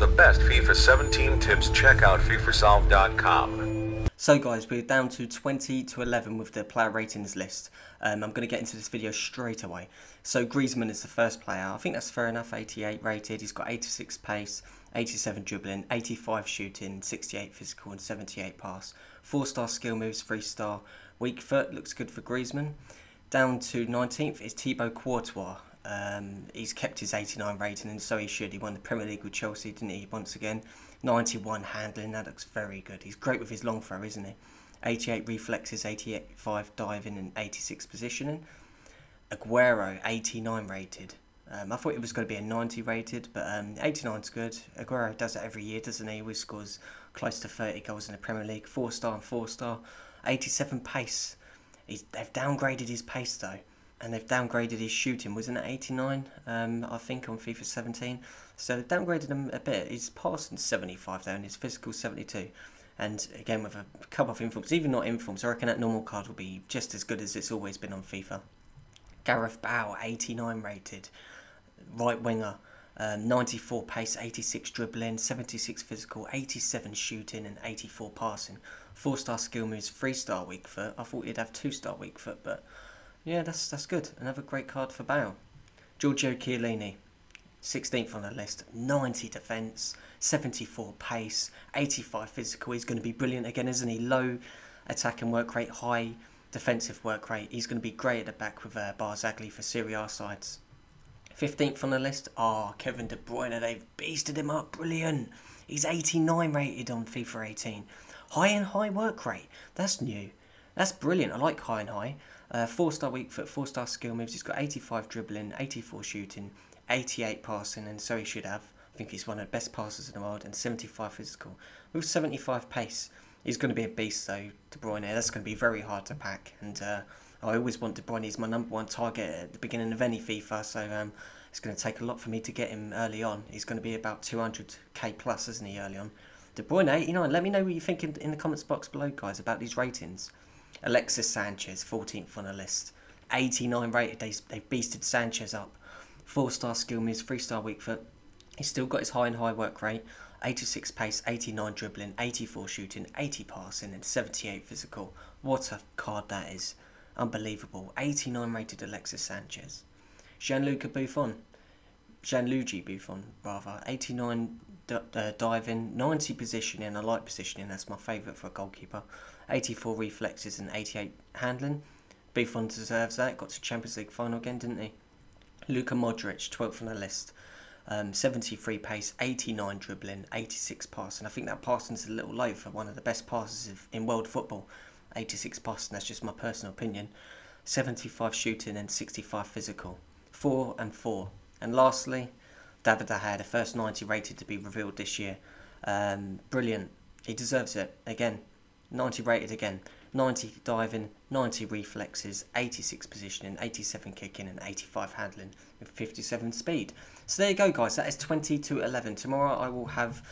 the best FIFA 17 tips, check out FIFASolve.com. So guys, we're down to 20 to 11 with the player ratings list. I'm going to get into this video straight away. So Griezmann is the first player. I think that's fair enough, 88 rated. He's got 86 pace, 87 dribbling, 85 shooting, 68 physical and 78 pass. 4-star skill moves, 3-star. Weak foot, looks good for Griezmann. Down to 19th is Thibaut Courtois. He's kept his 89 rating, and so he should. He won the Premier League with Chelsea, didn't he, once again. 91 handling, that looks very good. He's great with his long throw, isn't he? 88 reflexes, 85 diving and 86 positioning. Aguero, 89 rated. I thought it was going to be a 90 rated, but 89's good. Aguero does it every year, doesn't he? He always scores close to 30 goals in the Premier League. 4-star and 4-star. 87 pace. They've downgraded his pace though, and they've downgraded his shooting. Wasn't it 89, I think, on FIFA 17? So they've downgraded him a bit. His passing 75 though, and his physical 72. And again, with a couple of informs, even not informs, I reckon that normal card will be just as good as it's always been on FIFA. Gareth Bale, 89 rated. Right winger, 94 pace, 86 dribbling, 76 physical, 87 shooting and 84 passing. 4-star skill moves, 3-star weak foot. I thought he'd have 2-star weak foot, but yeah, that's good. Another great card for Bale. Giorgio Chiellini, 16th on the list, 90 defence, 74 pace, 85 physical. He's going to be brilliant again, isn't he? Low attack and work rate, high defensive work rate. He's going to be great at the back with Barzagli for Serie A sides. 15th on the list, Kevin De Bruyne. They've beasted him up, brilliant. He's 89 rated on FIFA 18. High and high work rate, that's new. That's brilliant, I like high and high. 4-star weak foot, 4-star skill moves. He's got 85 dribbling, 84 shooting, 88 passing, and so he should have. I think he's one of the best passers in the world, and 75 physical. With 75 pace, he's going to be a beast though, De Bruyne. That's going to be very hard to pack, and I always want De Bruyne. He's my #1 target at the beginning of any FIFA, so it's going to take a lot for me to get him early on. He's going to be about 200k plus, isn't he, early on? De Bruyne, 89. Let me know what you think in the comments box below, guys, about these ratings. Alexis Sanchez, 14th on the list. 89 rated. They've beasted Sanchez up. 4-star skill moves, 3-star weak foot. He's still got his high and high work rate. 86 pace, 89 dribbling, 84 shooting, 80 passing, and 78 physical. What a card that is. Unbelievable. 89 rated Alexis Sanchez. Gianluca Buffon, rather. 89 diving, 90 positioning. I like positioning, that's my favourite for a goalkeeper. 84 reflexes and 88 handling. Buffon deserves that. Got to Champions League final again, didn't he? Luka Modric, 12th on the list. 73 pace, 89 dribbling, 86 passing. I think that passing's a little low for one of the best passers in world football. 86 passing, that's just my personal opinion. 75 shooting and 65 physical. 4 and 4. And lastly, David de Gea, the first 90 rated to be revealed this year. Brilliant. He deserves it. Again, 90 rated again. 90 diving, 90 reflexes, 86 positioning, 87 kicking and 85 handling with 57 speed. So there you go, guys. That is 20 to 11. Tomorrow I will have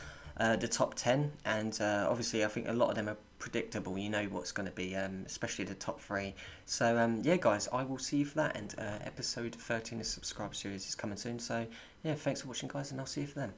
the top 10, and obviously I think a lot of them are predictable. You know what's going to be, especially the top 3. So yeah, guys, I will see you for that, and episode 13 of the subscribe series is coming soon. So yeah, thanks for watching, guys, and I'll see you for then.